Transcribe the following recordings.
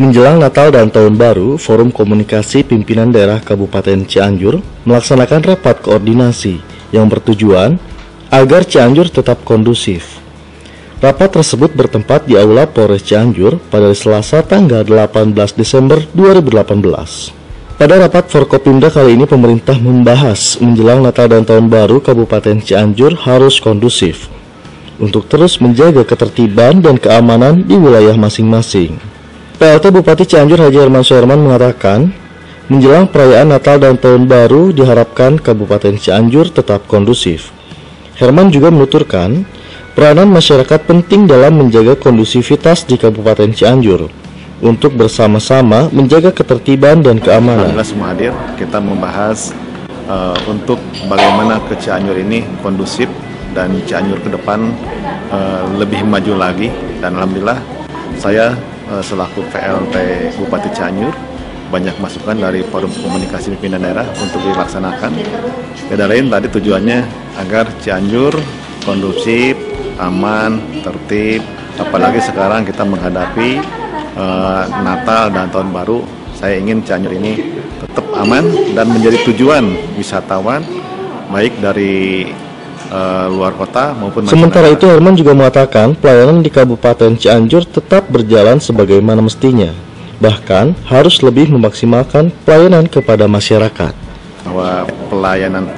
Menjelang Natal dan Tahun Baru, Forum Komunikasi Pimpinan Daerah Kabupaten Cianjur melaksanakan rapat koordinasi yang bertujuan agar Cianjur tetap kondusif. Rapat tersebut bertempat di Aula Polres Cianjur pada Selasa tanggal 18 Desember 2018. Pada rapat Forkopimda kali ini, pemerintah membahas menjelang Natal dan Tahun Baru Kabupaten Cianjur harus kondusif untuk terus menjaga ketertiban dan keamanan di wilayah masing-masing. PLT Bupati Cianjur Haji Herman Suherman mengatakan, menjelang perayaan Natal dan Tahun Baru diharapkan Kabupaten Cianjur tetap kondusif. Herman juga menuturkan, peranan masyarakat penting dalam menjaga kondusivitas di Kabupaten Cianjur untuk bersama-sama menjaga ketertiban dan keamanan. Alhamdulillah semua hadir, kita membahas untuk bagaimana ke Cianjur ini kondusif dan Cianjur ke depan lebih maju lagi. Dan alhamdulillah saya selaku PLT Bupati Cianjur banyak masukan dari Forum Komunikasi Pimpinan Daerah untuk dilaksanakan. Beda lain tadi tujuannya agar Cianjur kondusif, aman, tertib. Apalagi sekarang kita menghadapi Natal dan Tahun Baru. Saya ingin Cianjur ini tetap aman dan menjadi tujuan wisatawan baik dari luar kota maupun masyarakat. Sementara itu, Herman juga mengatakan pelayanan di Kabupaten Cianjur tetap berjalan sebagaimana mestinya, bahkan harus lebih memaksimalkan pelayanan kepada masyarakat. Bahwa pelayanan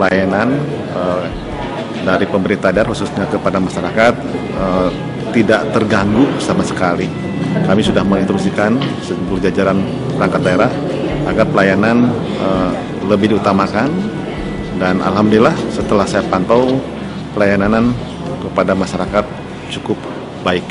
dari pemerintah daerah khususnya kepada masyarakat tidak terganggu sama sekali. Kami sudah menginstruksikan seluruh jajaran perangkat daerah agar pelayanan lebih diutamakan, dan alhamdulillah setelah saya pantau pelayanan kepada masyarakat cukup baik.